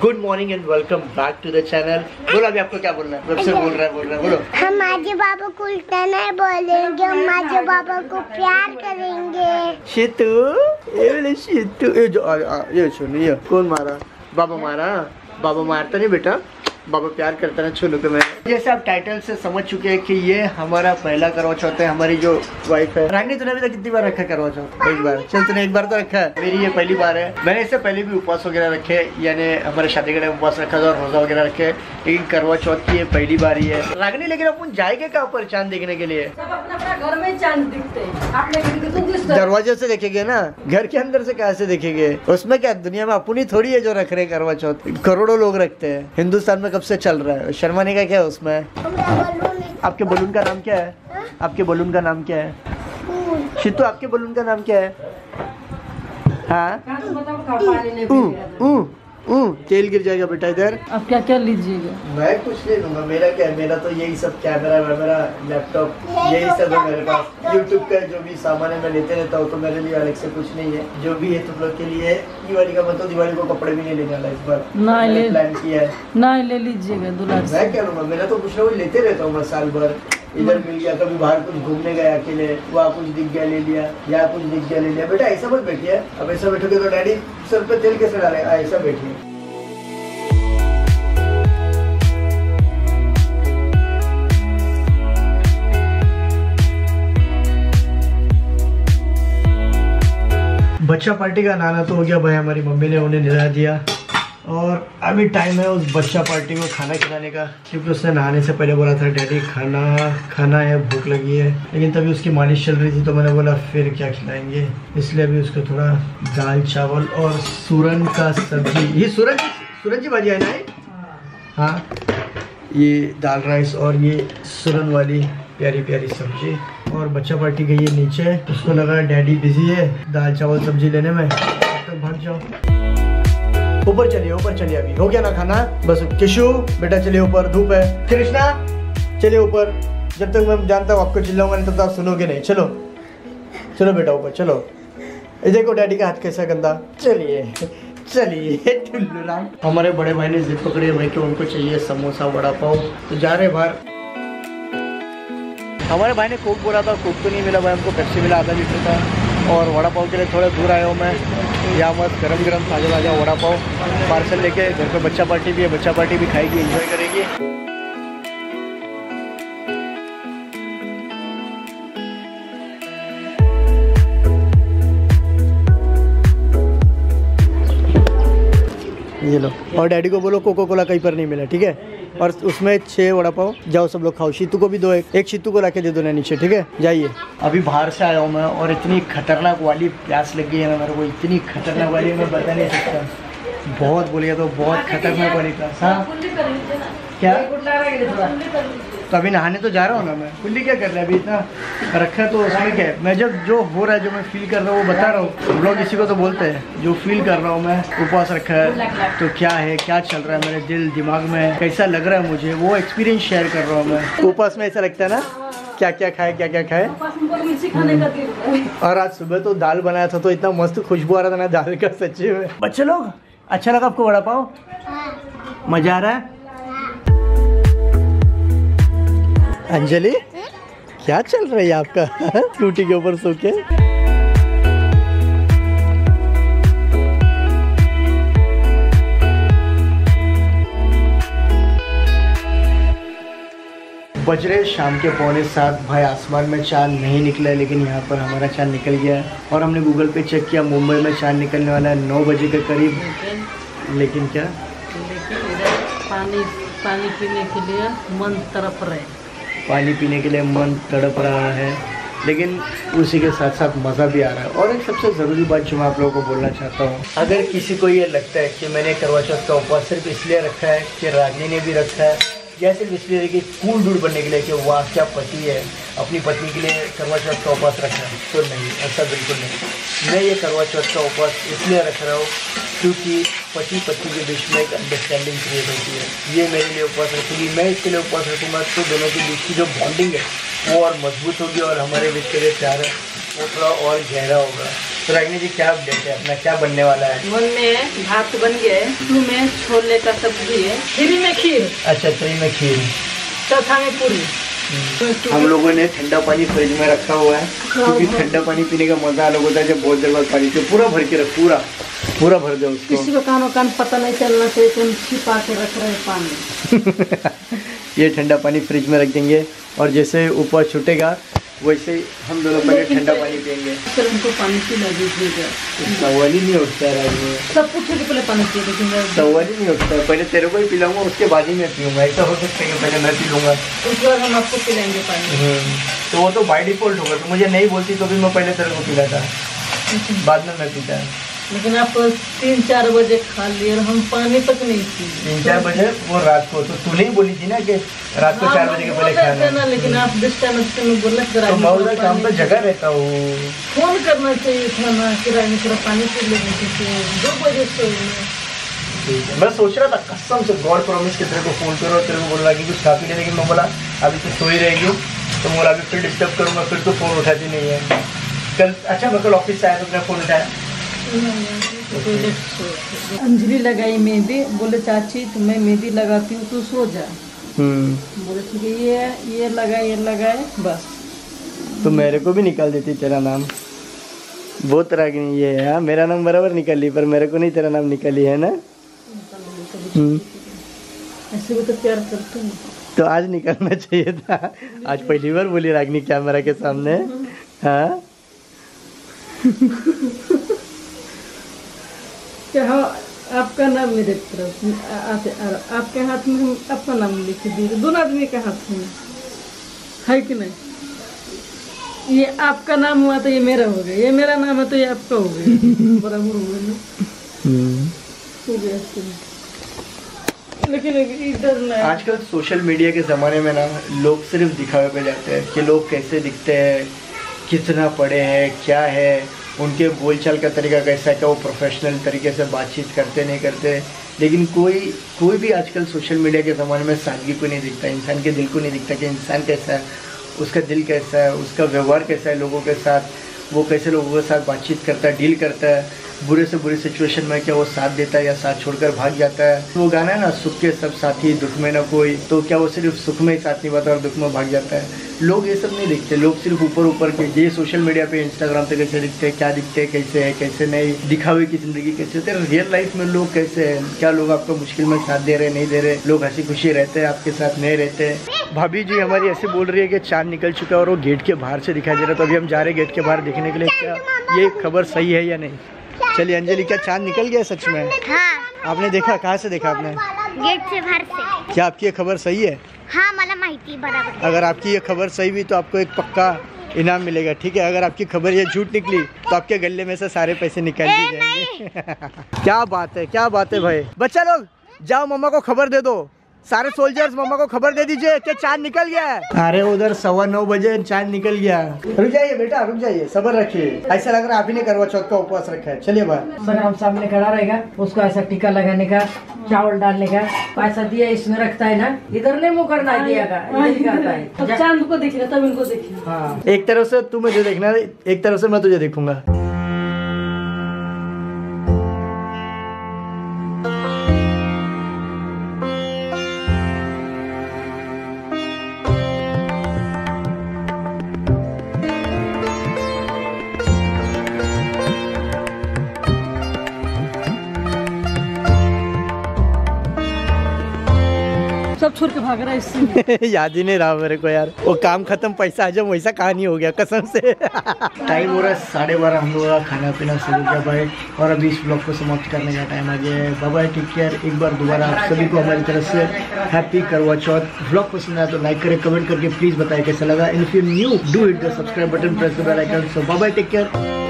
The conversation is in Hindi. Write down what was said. Good morning and welcome back to the channel. बोलो अभी आपको क्या बोलना है? बोल रहा है बोलो। हम आगे बाबा को इतना नहीं बोलेंगे, हम आगे बाबा को प्यार करेंगे। शितू ये सुन, ये कौन मारा? बाबा मारा? बाबा मारता नहीं बेटा, बाबा प्यार करता ना। छोलू के मैं, जैसे आप टाइटल से समझ चुके हैं कि ये हमारा पहला करवा चौथ है। हमारी जो वाइफ है रानी, तूने अभी तक कितनी बार रखा करवा चौथ? एक बार। चल तूने एक बार तो रखा है, मेरी ये पहली बार है। मैंने इससे पहले भी उपवास वगैरह रखे, यानी हमारे शादी के टाइम उपवास रखा था और रोजा वगैरह रखे, लेकिन करवा चौथ की ये पहली बार ही है रागनी। लेकिन अपन जाएंगे कहाँ पर चांद देखने के लिए? घर में चांद दिखते हैं, दरवाजे से देखेंगे ना, घर के अंदर से कैसे देखेंगे? उसमें क्या, दुनिया में अपन ही थोड़ी है जो रख रहे करवा चौथ, करोड़ों लोग रखते हैं। हिंदुस्तान में कब से चल रहा है। शर्माने का क्या है उसमें? आपके बलून का नाम क्या है? आपके बलून का नाम क्या है? शितू आपके बलून का नाम क्या है? हाँ तेल गिर जाएगा बेटा इधर। आप क्या क्या लीजिएगा? मैं कुछ ले लूंगा, मेरा क्या है? मेरा तो यही सब कैमरा वैमरा, लैपटॉप, यही सब है मेरे पास। यूट्यूब का जो भी सामान है मैं लेते रहता हूँ, तो मेरे लिए अलग से कुछ नहीं है। जो भी है तुम लोग के लिए दिवाली का, मतलब दिवाली को कपड़े भी नहीं लेने वाला इस बार, नहीं प्लान किया है, नहीं ले लीजिएगा। मैं क्या लूंगा, मेरा तो कुछ ना कुछ लेते रहता हूँ मैं साल भर। इधर मिल गया, कभी बाहर कुछ घूमने गया अकेले, वहाँ कुछ दिख गया ले लिया, यहाँ कुछ दिख गया ले लिया। बेटा ऐसा मत बैठिए, अब ऐसा बैठोगे तो डैडी सर पे तेल कैसे डालेगा? ऐसा बैठिए। बच्चा पार्टी का नाना तो हो गया भाई, हमारी मम्मी ने उन्हें नहला दिया और अभी टाइम है उस बच्चा पार्टी को खाना खिलाने का, क्योंकि उसने नहाने से पहले बोला था डैडी खाना खाना है, भूख लगी है। लेकिन तभी उसकी मालिश चल रही थी, तो मैंने बोला फिर क्या खिलाएंगे, इसलिए अभी उसको थोड़ा दाल चावल और सूरन का सब्जी, ये सूरन की भाजी है ना, हाँ ये दाल राइस और ये सूरन वाली प्यारी प्यारी सब्जी। और बच्चा पार्टी गई है नीचे, उसको लगा डैडी बिजी है दाल चावल सब्जी लेने में, तो भाग जाओ ऊपर चलिए, ऊपर चलिए। अभी हो गया ना खाना, बस किशु बेटा चलिए ऊपर, धूप है। कृष्णा चलिए ऊपर, जब तक मैं जानता हूँ आपको चिल्लाऊंगा नहीं तब तक आप सुनोगे नहीं। चलो चलो बेटा ऊपर चलो, ये देखो डैडी का हाथ कैसा गंदा। चलिए चलिए टुल्लू राम। हमारे बड़े भाई ने जिद पकड़ी है भाई कि उनको चाहिए समोसा वड़ा पाव, तो जा रहे बाहर। हमारे भाई ने कोक बोला था, कोक तो नहीं मिला भाई हमको, पेप्सी मिला आधा लीटर का। और वड़ा पाव के लिए थोड़ा दूर आया हूँ मैं, यहाँ मस्त गरम गरम ताजा ताजा वड़ा पाव पार्सल लेके। घर पे बच्चा पार्टी भी है, बच्चा पार्टी भी खाएगी, एंजॉय करेगी। ये लो, और डैडी को बोलो कोको कोला कहीं पर नहीं मिला, ठीक है? और उसमें 6 वड़ा पाव, जाओ सब लोग खाओ। शीतू को भी दो, एक शीतू को लाके दे दो ना नीचे, ठीक है? जाइए। अभी बाहर से आया हूँ मैं और इतनी खतरनाक वाली प्यास लग गई है मेरे को, इतनी खतरनाक वाली मैं बता नहीं सकता। बहुत बोलिए तो बहुत खतरनाक वाली प्यास। क्या अभी नहाने तो जा रहा हूँ ना मैं, कुल्ली क्या कर रहा है अभी इतना रखा तो उसमें क्या है? मैं जब जो हो रहा है, जो मैं फील कर रहा हूँ वो बता रहा हूँ। हम लोग इसी को तो बोलते हैं, जो फील कर रहा हूँ मैं, उपवास रखा है तो क्या है, क्या चल रहा है मेरे दिल दिमाग में, कैसा लग रहा है मुझे, वो एक्सपीरियंस शेयर कर रहा हूँ मैं। उपवास में ऐसा लगता है ना, क्या क्या खाए क्या क्या खाए। और आज सुबह तो दाल बनाया था, तो इतना मस्त खुशबू आ रहा था ना दाल का, सच्ची में। बच्चे लोग अच्छा लगा आपको वड़ा पाव? मजा आ रहा है? अंजलि क्या चल रहा है आपका स्कूटी के ऊपर सो के? बज रहे शाम के 6:45 भाई, आसमान में चांद नहीं निकला है, लेकिन यहाँ पर हमारा चांद निकल गया है। और हमने गूगल पे चेक किया, मुंबई में चांद निकलने वाला है 9 बजे के करीब, लेकिन क्या, लेकिन इधर पानी पीने के लिए मन तरफ रहे है, पानी पीने के लिए मन तड़प रहा है, लेकिन उसी के साथ साथ मज़ा भी आ रहा है। और एक सबसे ज़रूरी बात जो मैं आप लोगों को बोलना चाहता हूँ, अगर किसी को ये लगता है कि मैंने करवा चौथ का उपवास सिर्फ इसलिए रखा है कि रागिनी ने भी रखा है, या सिर्फ इसलिए कि कूल डूड बनने के लिए कि वाह क्या पति है, अपनी पत्नी के लिए करवा चौथ का उपवास रखा है, तो नहीं, ऐसा बिल्कुल नहीं। मैं ये करवा चौथ का उपवास इसलिए रख रहा हूँ क्योंकि पति पत्नी के बीच में एक अंडरस्टैंडिंग क्रिएट होती है। ये मेरे लिए उपवास रखूँगी, मैं इसके लिए उपवास रखूँगा, तो दोनों के बीच की जो बॉन्डिंग है वो और मजबूत होगी, और हमारे बीच के लिए प्यार है वो थोड़ा और गहरा होगा। तो रागिनी जी क्या अपडेट है अपना, क्या बनने वाला है? मन में भात बन गया है, टू में छोले का सब्जी है, थ्री में खीर, अच्छा थ्री में खीर, चौथा में पूरी। हम लोगों ने ठंडा पानी फ्रिज में रखा हुआ है क्योंकि ठंडा पानी पीने का मजा अलग होता है। जब बहुत देर बाद पानी से पूरा भर के रख, पूरा पूरा भर दो, किसी को कान कान पता नहीं चलना चाहिए कि हम छिपा के रख रहे हैं पानी। ये ठंडा पानी फ्रिज में रख देंगे और जैसे ऊपर छूटेगा वैसे हम दोनों पहले ठंडा पानी पियेंगे। सर उनको पानी की सवाल ही नहीं उठता है, सब कुछ पहले पानी पिएगा, सवाल ही नहीं उठता है। पहले तेरे को ही पिलाऊंगा उसके बाद ही मैं पीऊंगा, ऐसा हो सकता है कि पहले मैं पी लूंगा उसके बाद हम आपको पिलाएंगे पानी। तो वो तो बाई डिफॉल्ट होगा, तो मुझे नहीं बोलती तो भी मैं पहले तेरे को पिलाता बाद में मैं पीता। लेकिन आप 3-4 बजे खा लिए और हम पानी तक नहीं पी, 3-4 बजे वो रात को, तो तूने ही बोली थी ना कि रात को 4 बजे के पहले खाना ना। लेकिन आप जिस टाइम से गलत करा, तो मैं काम पर जगह रहता हूँ, फोन करना चाहिए था ना कि रानी थोड़ा पानी पी लेने के 2 बजे से। मैं सोच रहा था कसम से गॉड प्रॉमिस के तेरे को फोन करो, तेरे को बोल रहा कि कुछ खा पी ले, लेकिन मैं बोला अभी तो सो ही रहेगी, तो बोला अभी फिर डिस्टर्ब करूँगा, फिर तो फ़ोन उठाती नहीं है। कल अच्छा मैं कल ऑफिस से आया तो मेरा फ़ोन उठाया, अंजलि लगाई मेहंदी, बोले चाची तो मैं मेहंदी लगाती हूँ तू सो जा, बोले ठीक है ये लगाए बस। तो मेरे को भी निकाल देती तेरा नाम, बहुत रागिनी ये है, मेरा नाम बराबर निकाली पर मेरे को नहीं तेरा नाम निकाली है ना। ऐसे भी तो प्यार करती हूँ, तो आज निकालना चाहिए था, आज पहली बार बोली रागिनी कैमरा के सामने। हाँ क्या आपका नाम मेरे तरफ, आपके हाथ में हम अपना नाम लिख दिए, दोनों आदमी के हाथ में है कि नहीं। ये आपका नाम हुआ तो ये मेरा हो गया, ये मेरा नाम है तो ये आपका हो गया, बराबर हो गया ना। लेकिन इधर ना आजकल सोशल मीडिया के ज़माने में ना लोग सिर्फ दिखावे पे जाते हैं कि लोग कैसे दिखते हैं, कितना पढ़े हैं, क्या है उनके बोलचाल का तरीका कैसा है, क्या वो प्रोफेशनल तरीके से बातचीत करते नहीं करते। लेकिन कोई भी आजकल सोशल मीडिया के ज़माने में सादगी को नहीं दिखता, इंसान के दिल को नहीं दिखता कि इंसान कैसा है, उसका दिल कैसा है, उसका व्यवहार कैसा है लोगों के साथ, वो कैसे लोगों के साथ बातचीत करता है, डील करता है, बुरे से बुरी सिचुएशन में क्या वो साथ देता है या साथ छोड़कर भाग जाता है। वो गाना है ना, सुख के सब साथी दुख में ना कोई, तो क्या वो सिर्फ सुख में ही साथ निभाता है और दुख में भाग जाता है। लोग ये सब नहीं दिखते, लोग सिर्फ ऊपर ऊपर के, ये सोशल मीडिया पे इंस्टाग्राम पे कैसे दिखते हैं, क्या दिखते हैं, कैसे है कैसे नहीं, दिखावे की ज़िंदगी कैसे होती है, रियल लाइफ में लोग कैसे हैं, क्या लोग आपको मुश्किल में साथ दे रहे नहीं दे रहे, लोग हंसी खुशी रहते हैं आपके साथ नहीं रहते। भाभी जी हमारी ऐसे बोल रही है कि चाँद निकल चुका है और वो गेट के बाहर से दिखाई दे रहा है, तो अभी हम जा रहे हैं गेट के बाहर देखने के लिए क्या ये खबर सही है या नहीं। चलिए अंजलि क्या चांद निकल गया सच में? हाँ। आपने देखा, कहाँ से देखा आपने? गेट से बाहर से। क्या आपकी ये खबर सही है? हाँ मला माहिती बराबर। अगर आपकी ये खबर सही हुई तो आपको एक पक्का इनाम मिलेगा, ठीक है? अगर आपकी खबर ये झूठ निकली तो आपके गले में से सारे पैसे निकाल दिए जाएंगे। क्या बात है, क्या बात है भाई। बच्चा लोग जाओ मम्मा को खबर दे दो, सारे सोल्जर्स मम्मा को खबर दे दीजिए कि चांद निकल गया है। अरे उधर 9:15 बजे चांद निकल गया। रुक जाइए बेटा, रुक जाइए, सबर रखिए। ऐसा लग रहा है आप ही ने करवा चौथ का उपवास रखा है। चलिए भाई सर हम सामने खड़ा रहेगा, उसको ऐसा टीका लगाने का, चावल डालने का, पैसा दिया इसमें रखता है ना, इधर नहीं मुँह करना दिया है। चांद को देख रहे तब इनको देखिए। हाँ एक तरफ से तू मुझे देखना है, एक तरफ से मैं तुझे देखूंगा। सब छोड़ के भाग रहा है इससे। याद ही नहीं रहा मेरे को यार, वो काम खत्म पैसा हजम वैसा कहानी हो गया कसम से। टाइम हो रहा है 12:15, हम लोग का खाना पीना शुरू हो गया भाई, और अभी इस ब्लॉग को समाप्त करने का टाइम आ गया है। Bye, take care. एक बार दोबारा आप सभी को हमारी तरफ से हैप्पी करवा चौथ। ब्लॉग पसंद आया तो लाइक करें, कमेंट करके प्लीज़ बताएं कैसा लगा। If you new do hit the subscribe button, press the bell icon. So bye, take care.